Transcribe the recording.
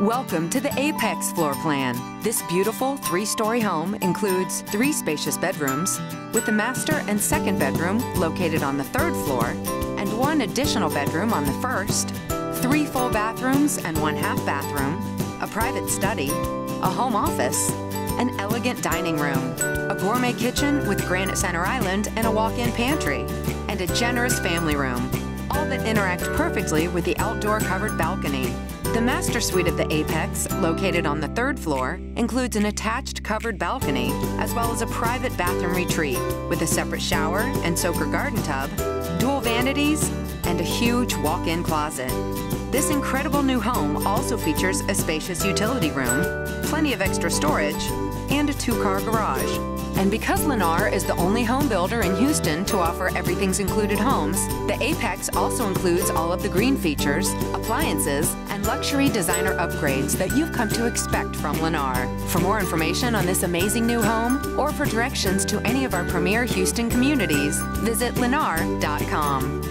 Welcome to the Apex floor plan. This beautiful three-story home includes three spacious bedrooms, with the master and second bedroom located on the third floor, and one additional bedroom on the first, three full bathrooms and one half bathroom, a private study, a home office, an elegant dining room, a gourmet kitchen with granite center island and a walk-in pantry, and a generous family room, all that interact perfectly with the outdoor covered balcony. The master suite of the Apex, located on the third floor, includes an attached covered balcony, as well as a private bathroom retreat with a separate shower and soaker garden tub, dual vanities, and a huge walk-in closet. This incredible new home also features a spacious utility room, plenty of extra storage, and a two-car garage. And because Lennar is the only home builder in Houston to offer everything's included homes, the Apex also includes all of the green features, appliances, and luxury designer upgrades that you've come to expect from Lennar. For more information on this amazing new home, or for directions to any of our premier Houston communities, visit lennar.com.